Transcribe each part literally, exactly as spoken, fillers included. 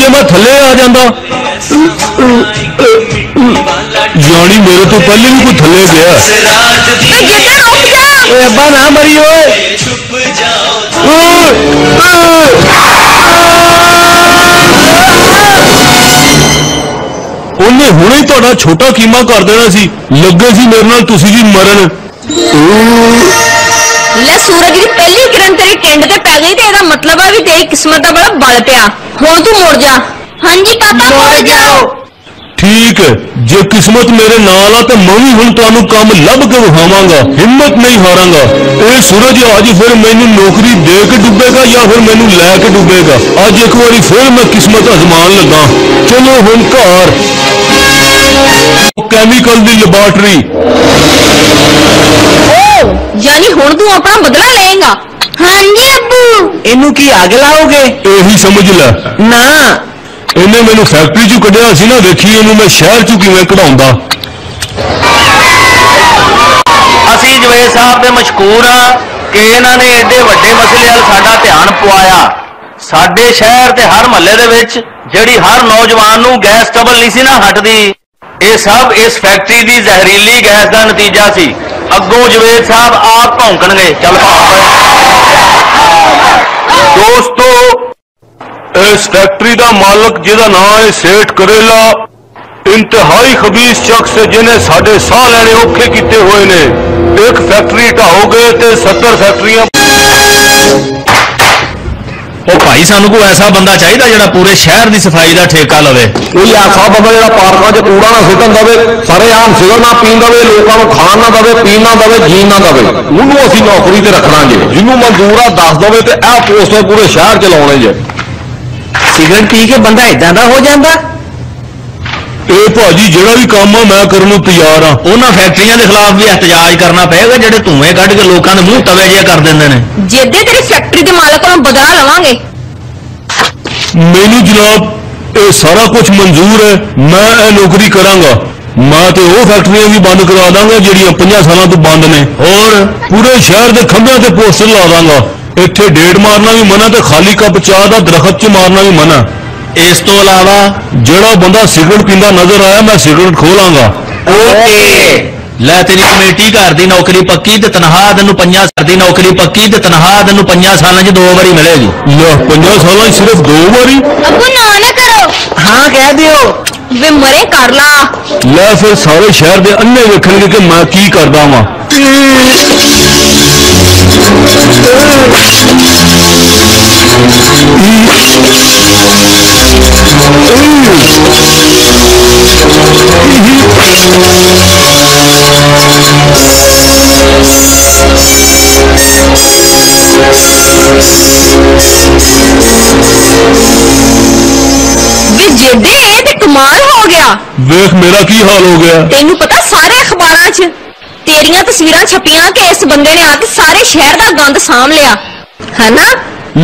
जे मैं थले आ जाता जानी मेरे तो पहले भी कोई थले गया अब्बा ना मरी उन्हें हुणे थोड़ा छोटा कीमा कर देना सी लगे सी मेरे नाल तुसी जी मरन। ले सूरज दी पहली किरण तेरी टेंड ते पै गई ते एदा मतलब है भी तेरी किस्मत दा बड़ा बल पिया हुण तू मुड़ जा। हां जी पापा मुड़ जाओ। ठीक है जे किस्मत मेरे नाल आ ते मैं भी हुण तुहानू काम लभ के विखावांगा हिम्मत नहीं हारांगा। ए सूरज अज फिर मैनू नौकरी दे के डुबेगा या फिर मैनू लै के डुबेगा अज एक बारी फिर मैं किस्मत आजमान लगा। चलो हुण घर कैमिकल दी लैबार्टरी यानी हुण तू अपना बदला लेगा। हाँ जी अबू इनू की आग लाओगे यही समझ ला ना इन्हें मैनू फैक्ट्री चू कढ़िया सी ना देखी इनू मैं शहर चू किवें कढ़ाऊंदा। असी जवेद साहब दे मशकूर हाँ कि इन्हां ने एडे वड्डे मसले वाल साडा ध्यान पवाया। साडे शहर ते हर महल्ले दे विच जिहड़ी हर नौजवान नू गैस ट्रबल नहीं सी ना हटदी ये सब इस फैक्ट्री की जहरीली गैस का नतीजा सी। अगों जवेद साहब आप भौंकण गए। चल दोस्तों इस फैक्ट्री का मालिक जिहदा नाम है सेठ करेला इंतहाई खबीस शख्स जिन्हें साढ़े साह लेने औखे किए हुए ने। एक फैक्ट्री ढाओगे तो सत्तर फैक्ट्रियां ओ भाई सानू को ऐसा बंदा चाहिए जिहड़ा पूरे शहर की सफाई का ठेका लवे कोई ऐसा बंदा जिहड़ा पार्कां च कूड़ा ना सुटन दवे सारे आम सिगर ना पीन दवे लोगों को खान ना दवे पीन ना दवे जीन ना दवे उन्होंने असीं नौकरी ते रखना जे जिन्होंने मंजूर आ दस दवे ते इह पोस्टर पूरे शहर च लाउणे जे। सिगरेट पी के बंदा इदां दा हो जांदा। ए भाजी जिहड़ा भी काम आ मैं करन नूं तैयार हां। उन्हां फैक्ट्रियां दे खिलाफ भी एहतजाज करना पएगा जिहड़े धुएं कढ के लोकां दे मूंह तवे जे कर दिंदे ने। जिद्दे तेरी फैक्ट्री दे मालक नूं बदला लवांगे। मैनू जनाब ये सारा कुछ मंजूर है मैं ये नौकरी करांगा। मैं तो वो फैक्ट्रियां भी बंद करवा दांगा जिहड़ियां पचास साल तो बंद ने और पूरे शहर के खंभे से पोस्टर ला दांगा इत्थे डेढ़ मारना भी मना तो खाली कप चाह का दरखत च मारना भी मना। इस तो अलावा जिहड़ा बंदा सिगरेट पींदा नजर आया मैं सिगरेट खोलांगा। ओके लै तेरी कमेटी घर की नौकरी पक्की ते तनखा तैनू पंजां साल दी नौकरी पक्की ते तनखा तैनू पंजां सालां च दो बारी मिलेगी। लै पंजां सालां च सिर्फ दो बारी अबू ना ना करो। हां कह दियो वे मरे कर ला। लै फिर सारे शहर दे अन्ने वेखणगे कि मैं की करदा वां। जेदे कमाल हो गया। देख मेरा की हाल हो गया। तेनू पता सारे अखबारां च तेरियां तस्वीरां छपियां कि इस बंदे ने आके सारे शहर का गंद साम लिया है ना।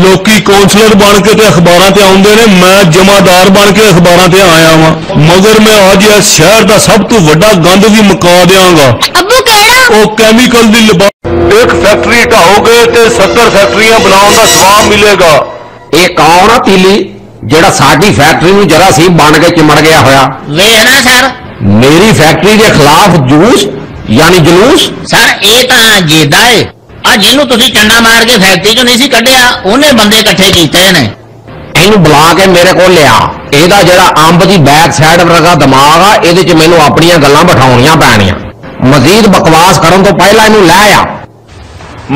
लोकी कौंसलर बन के अखबारां ते आउंदे ने मैं जमादार बन के अखबारां ते आया वां मगर मैं अज इस शहर का सब तो वड्डा गंद भी मुका देवांगा। अब्बू केड़ा ओ कैमिकल दी लैबार्टरी एक फैक्ट्री ढाओगे तो सत्तर फैक्ट्रियां बनाउण दा सवाब मिलेगा। ये कौन आ पीली जिहड़ा साडी फैक्ट्री नूं जरा सी बन के चिमड़ गया होया। वेख ना सर मेरी फैक्ट्री के खिलाफ जूस यानी जुलूस सर ये तां जेदा है जिन्होंने तुसी चंडा मार के फैक्ट्री चो नहीं सी कढ़िया उन्हें बंदे कट्ठे कीते ने। इनू बुला के मेरे को लिया एदा जेड़ा अंब दी बैक साइड वर्गा दिमाग आ एदे च मैनू अपनियां गल्लां बिठाउणियां पैणियां मजीद बकवास करन तो पहला इनू लै आ।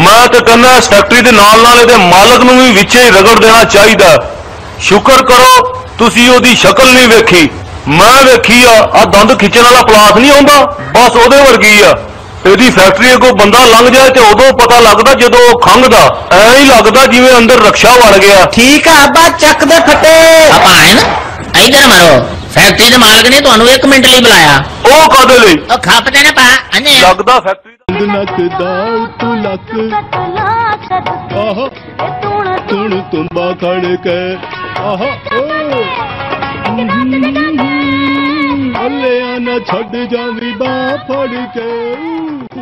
मैं तो कहना इस फैक्ट्री दे नाल नाल एदे मालक नूं भी विचे ही रगड़ देना चाहिदा। शुक्र करो तुसी ओदी शकल नहीं वेखी मैं वेखी आ आ दंद खिचण वाला प्लास नहीं आउंदा बस ओदे वर्गी आ। ਇਹਦੀ फैक्ट्री को बंदा लंघ जाए तो उदो पता लगता जो खंघदा ऐ लगता जिवें अंदर रक्षा वड़ गया। ठीक है आबा चक दे फटे आपा है ना इधर मारो फैक्ट्री दे मालक ने तुहानू एक मिनट लई बुलाया ओ कदे लई ओ खपते ना पा अने लगदा फैक्ट्री नचदा तू लक आहो तूण तूण तुम्बा खड़के आहो ओ ਬੱਲਿਆਂ ਨਾ ਛੱਡ ਜਾਂਦੀ ਬਾਹ ਫੜ ਕੇ।